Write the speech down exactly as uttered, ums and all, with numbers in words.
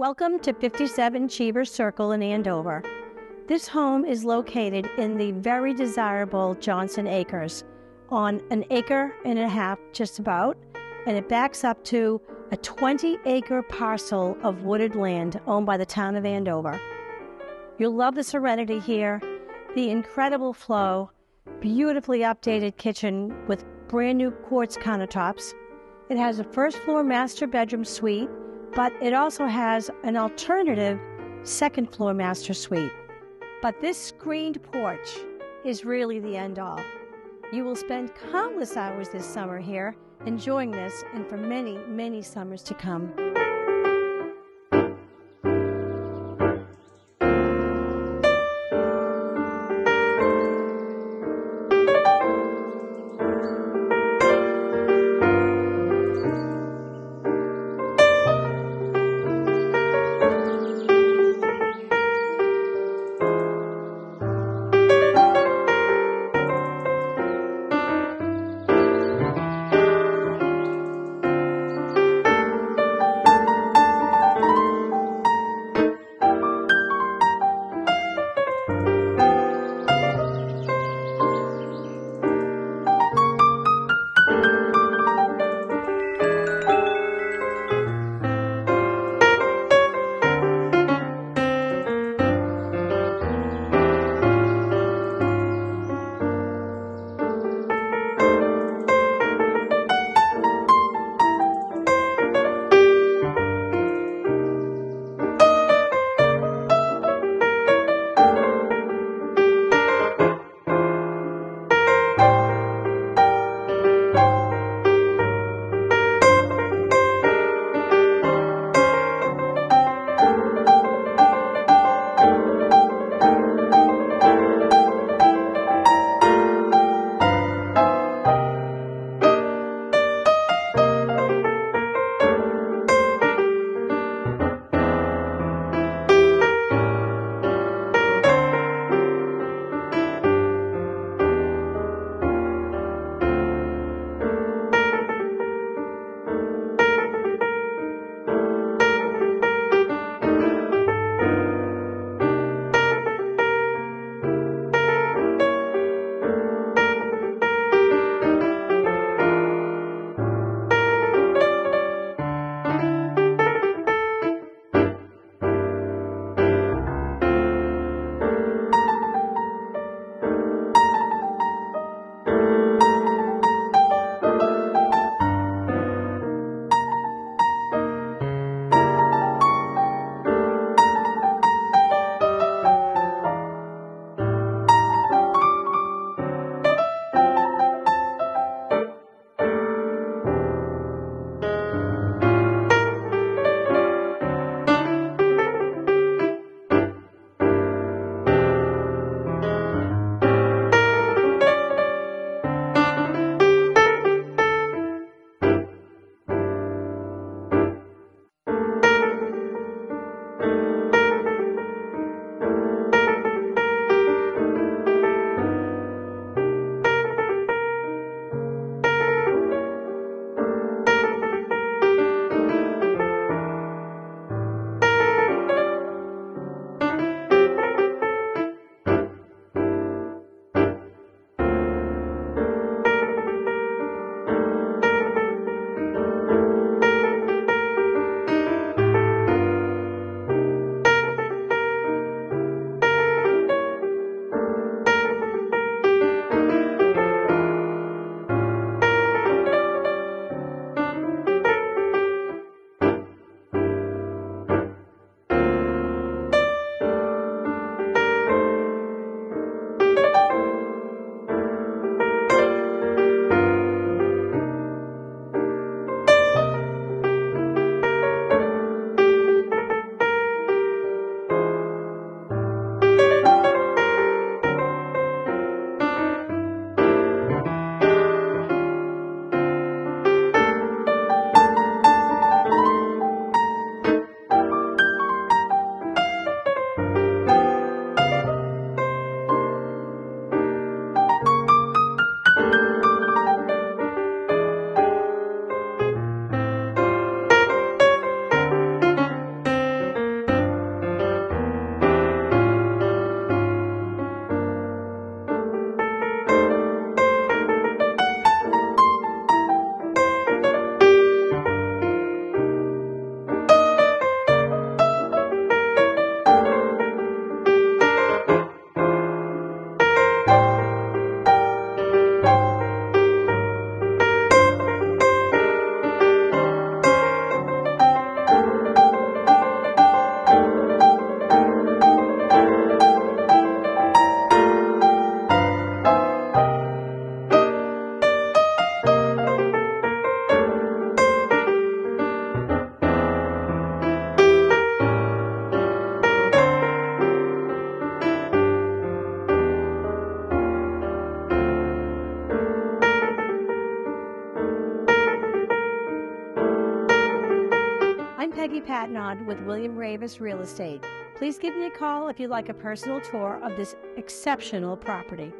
Welcome to fifty-seven Cheever Circle in Andover. This home is located in the very desirable Johnson Acres on an acre and a half, just about, and it backs up to a twenty acre parcel of wooded land owned by the town of Andover. You'll love the serenity here, the incredible flow, beautifully updated kitchen with brand new quartz countertops. It has a first floor master bedroom suite, but it also has an alternative second floor master suite. But this screened porch is really the end all. You will spend countless hours this summer here enjoying this, and for many, many summers to come. I'm Peggy Patenaude with William Ravis Real Estate. Please give me a call if you'd like a personal tour of this exceptional property.